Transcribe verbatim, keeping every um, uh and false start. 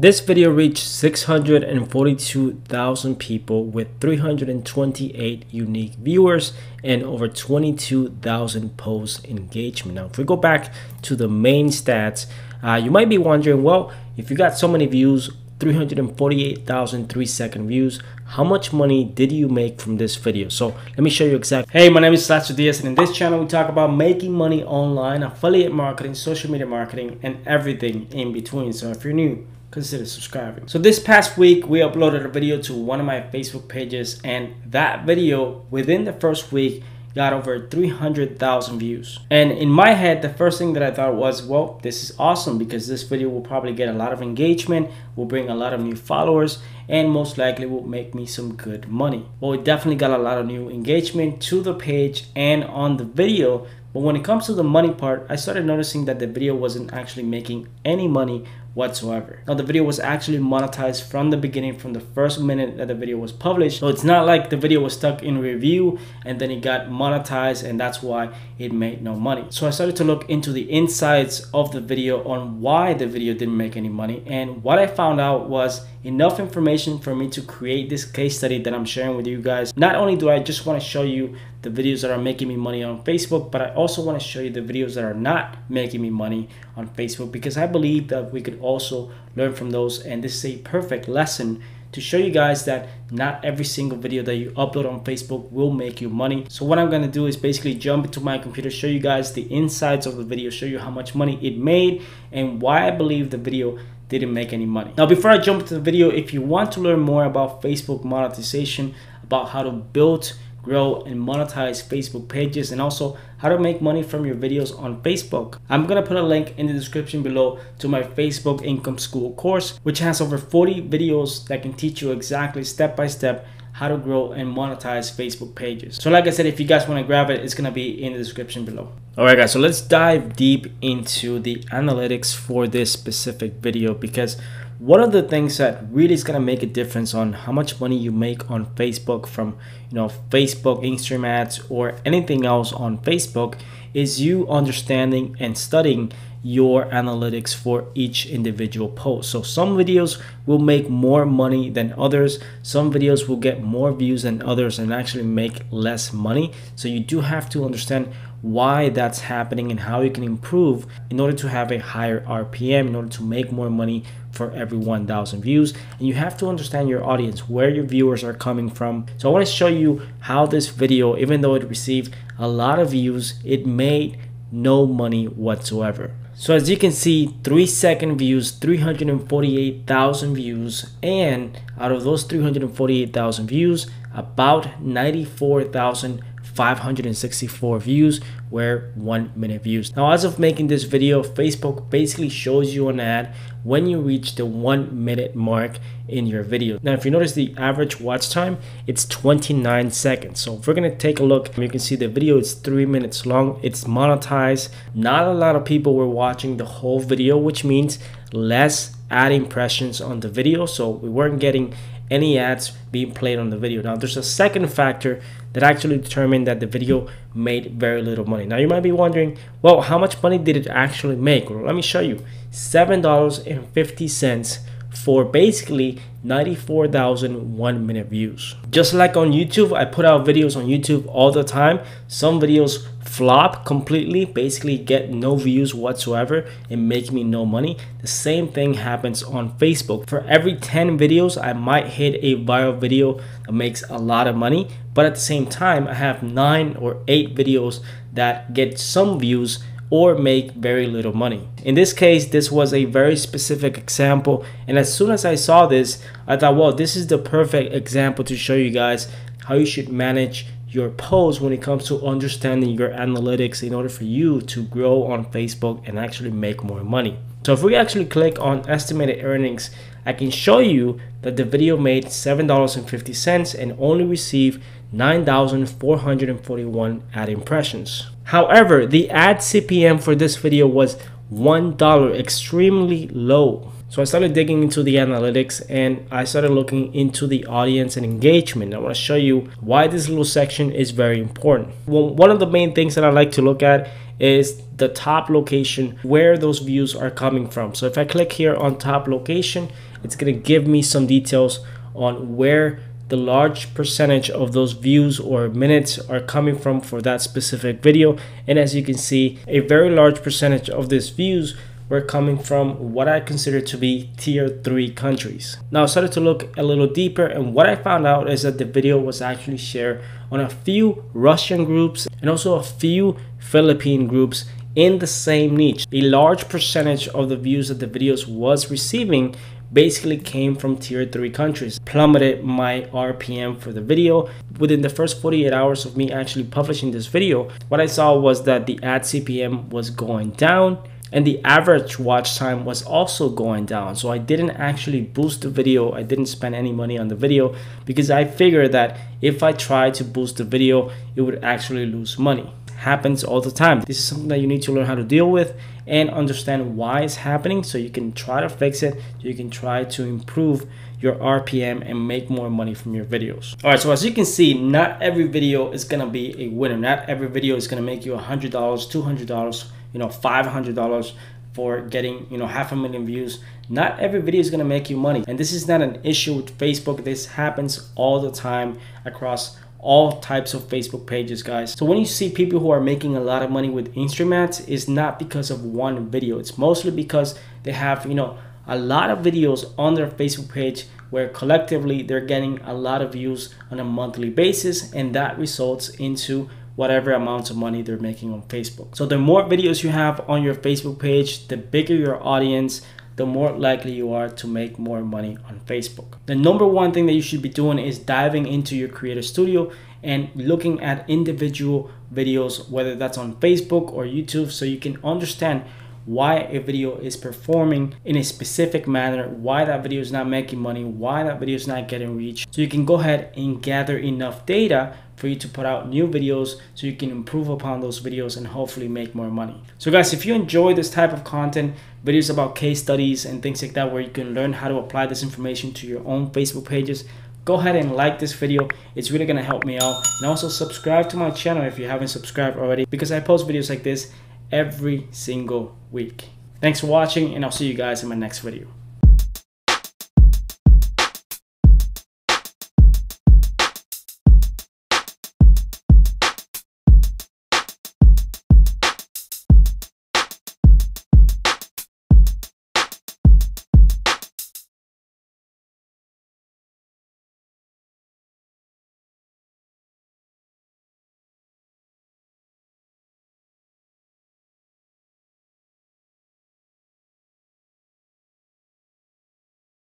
This video reached six hundred forty-two thousand people with three hundred twenty-eight unique viewers and over twenty-two thousand post engagement. Now, if we go back to the main stats, uh, you might be wondering, well, if you got so many views, three hundred forty-eight thousand three second views, how much money did you make from this video? So let me show you exactly. Hey, my name is Lester Diaz, and in this channel we talk about making money online, affiliate marketing, social media marketing, and everything in between. So if you're new, consider subscribing. So this past week we uploaded a video to one of my Facebook pages, and that video within the first week got over three hundred thousand views. And in my head, the first thing that I thought was, well, this is awesome because this video will probably get a lot of engagement, will bring a lot of new followers, and most likely will make me some good money. Well, it definitely got a lot of new engagement to the page and on the video. But when it comes to the money part, I started noticing that the video wasn't actually making any money whatsoever. Now, the video was actually monetized from the beginning, from the first minute that the video was published. So it's not like the video was stuck in review and then it got monetized and that's why it made no money. So I started to look into the insides of the video on why the video didn't make any money. And what I found out was enough information for me to create this case study that I'm sharing with you guys. Not only do I just want to show you the videos that are making me money on Facebook, but I also want to show you the videos that are not making me money on Facebook, because I believe that we could also learn from those. And this is a perfect lesson to show you guys that not every single video that you upload on Facebook will make you money. So what I'm going to do is basically jump into my computer, show you guys the insides of the video, show you how much money it made and why I believe the video didn't make any money. Now, before I jump to the video, if you want to learn more about Facebook monetization, about how to build, grow, and monetize Facebook pages, and also how to make money from your videos on Facebook, I'm gonna put a link in the description below to my Facebook Income School course, which has over forty videos that can teach you exactly step by step how to grow and monetize Facebook pages. So like I said, if you guys wanna grab it, it's gonna be in the description below. All right guys, so let's dive deep into the analytics for this specific video, because one of the things that really is going to make a difference on how much money you make on Facebook from, you know, Facebook, Instagram ads, or anything else on Facebook is you understanding and studying your analytics for each individual post. So some videos will make more money than others. Some videos will get more views than others and actually make less money. So you do have to understand why that's happening and how you can improve in order to have a higher R P M, in order to make more money for every one thousand views. And you have to understand your audience, where your viewers are coming from. So I want to show you how this video, even though it received a lot of views, it made no money whatsoever. So as you can see, three second views, three hundred forty-eight thousand views, and out of those three hundred forty-eight thousand views, about ninety-four thousand five hundred sixty-four views were one minute views. Now, as of making this video, Facebook basically shows you an ad when you reach the one minute mark in your video. Now, if you notice the average watch time, it's twenty-nine seconds. So if we're gonna take a look, you can see the video is three minutes long. It's monetized. Not a lot of people were watching the whole video, which means less ad impressions on the video. So we weren't getting any ads being played on the video. Now, there's a second factor that actually determined that the video made very little money. Now, you might be wondering, well, how much money did it actually make? Well, let me show you. seven dollars and fifty cents for basically ninety-four thousand one minute views. Just like on YouTube, I put out videos on YouTube all the time. Some videos flop completely, basically get no views whatsoever and make me no money. The same thing happens on Facebook. For every ten videos, I might hit a viral video that makes a lot of money, but at the same time, I have nine or eight videos that get some views or make very little money. In this case, this was a very specific example, and as soon as I saw this, I thought, well, this is the perfect example to show you guys how you should manage your posts when it comes to understanding your analytics in order for you to grow on Facebook and actually make more money. So if we actually click on estimated earnings, I can show you that the video made seven dollars and fifty cents and only received nine thousand four hundred forty-one ad impressions. However, the ad C P M for this video was one dollar, extremely low. So I started digging into the analytics and I started looking into the audience and engagement. I want to show you why this little section is very important. Well, one of the main things that I like to look at is the top location where those views are coming from. So if I click here on top location, it's going to give me some details on where the large percentage of those views or minutes are coming from for that specific video. And as you can see, a very large percentage of these views were coming from what I consider to be tier three countries. Now I started to look a little deeper, and what I found out is that the video was actually shared on a few Russian groups and also a few Philippine groups in the same niche. A large percentage of the views that the videos was receiving basically came from tier three countries. Plummeted my R P M for the video. Within the first forty-eight hours of me actually publishing this video, what I saw was that the ad C P M was going down and the average watch time was also going down. So I didn't actually boost the video. I didn't spend any money on the video because I figured that if I tried to boost the video, it would actually lose money. Happens all the time. This is something that you need to learn how to deal with and understand why it's happening so you can try to fix it, so you can try to improve your R P M and make more money from your videos. All right, so as you can see, not every video is gonna be a winner. Not every video is gonna make you one hundred dollars, two hundred dollars, you know, five hundred dollars for getting, you know, half a million views. Not every video is gonna make you money. And this is not an issue with Facebook. This happens all the time across all types of Facebook pages, guys. So when you see people who are making a lot of money with Instagram ads, it's not because of one video. It's mostly because they have, you know, a lot of videos on their Facebook page where collectively they're getting a lot of views on a monthly basis, and that results into whatever amounts of money they're making on Facebook. So the more videos you have on your Facebook page, the bigger your audience, the more likely you are to make more money on Facebook. The number one thing that you should be doing is diving into your Creator Studio and looking at individual videos, whether that's on Facebook or YouTube, so you can understand why a video is performing in a specific manner, why that video is not making money, why that video is not getting reach. So you can go ahead and gather enough data for you to put out new videos so you can improve upon those videos and hopefully make more money. So guys, if you enjoy this type of content, videos about case studies and things like that where you can learn how to apply this information to your own Facebook pages, go ahead and like this video. It's really gonna help me out. And also subscribe to my channel if you haven't subscribed already, because I post videos like this every single week. Thanks for watching, and I'll see you guys in my next video.